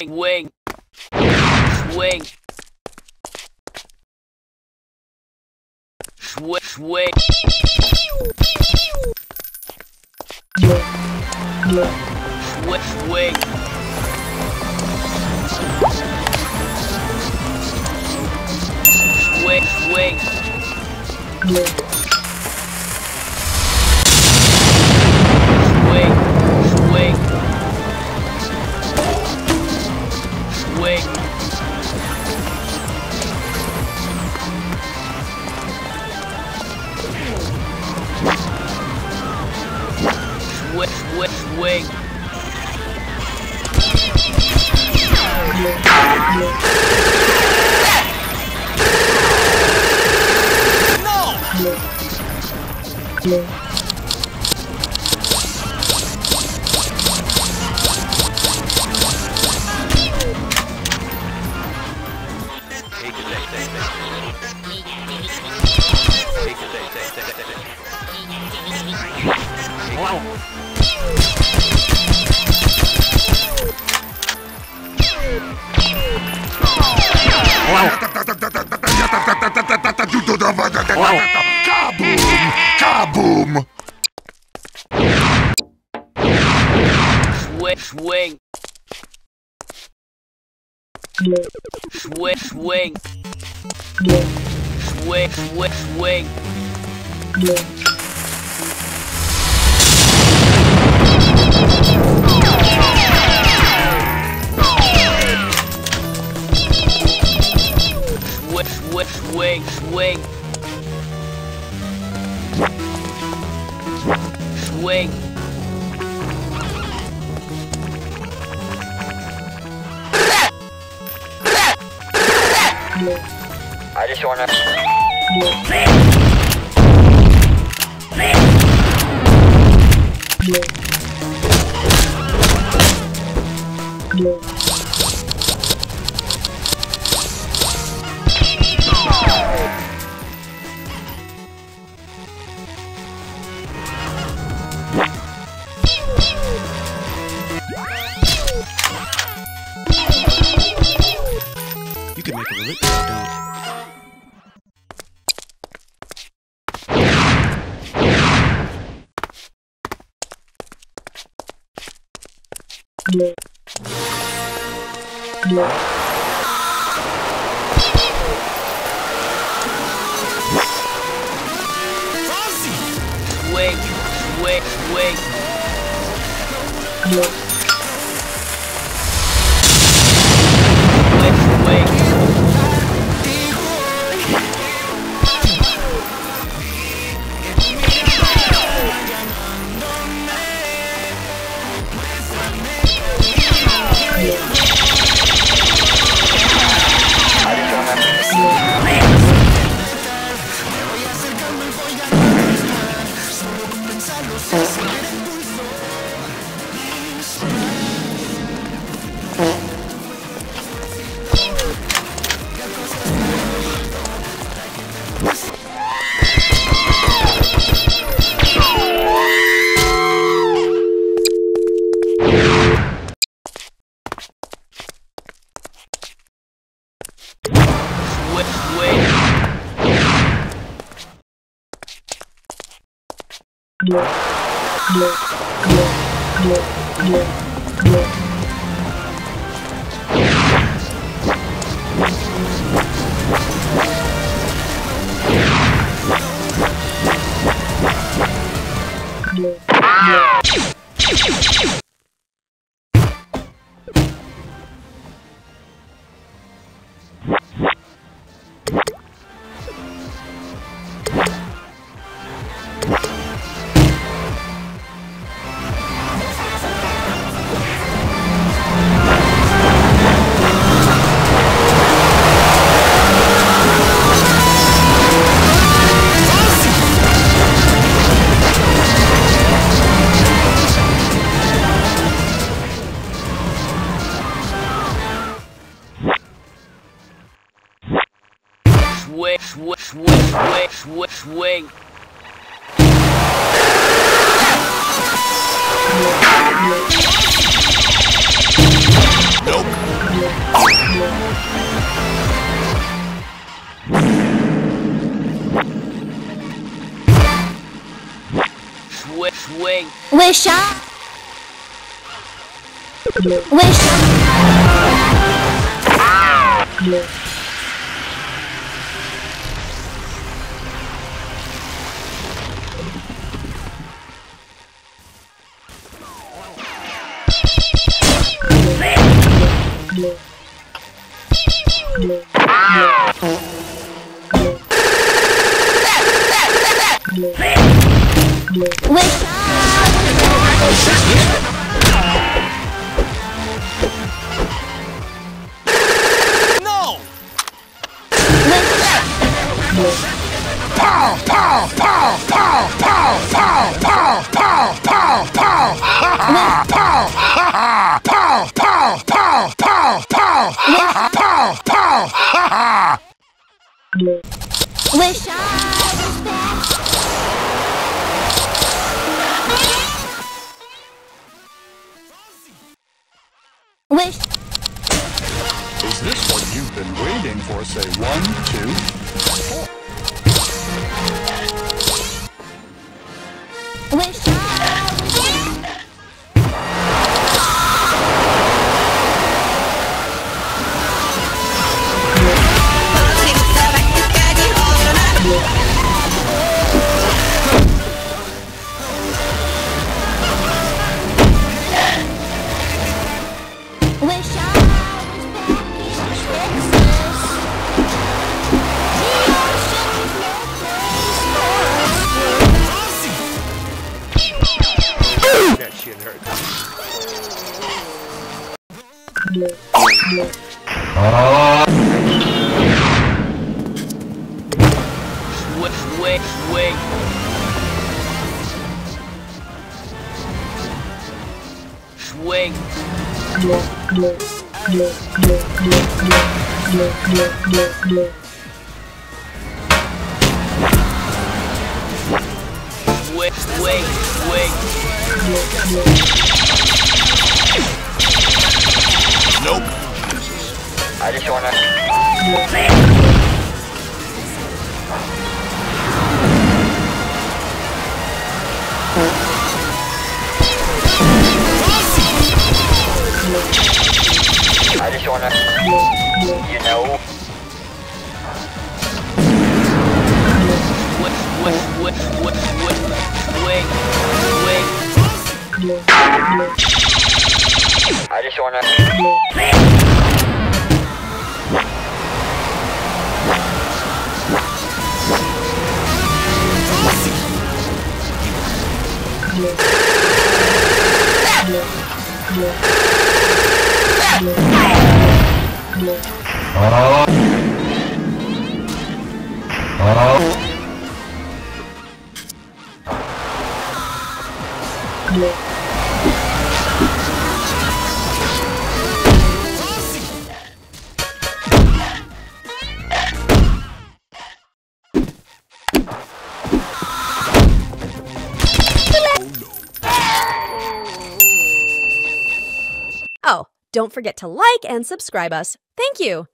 Swing. Swing. Swing. Swing. Swing. Swing. Swing. No. Wow. Kaboom! Swing. Swing. Swing. Swing. Swing. Swing. Swing, swing, swing, I just wanna Nope. wing. Wish up. Wish up. Ah! Wish I was back. Wish. Is this what you've been waiting for? Say 1, 2, 4. Wish I was back. Nope. I just wanna. I just wanna. You know. I just wanna. Don't forget to like and subscribe us. Thank you!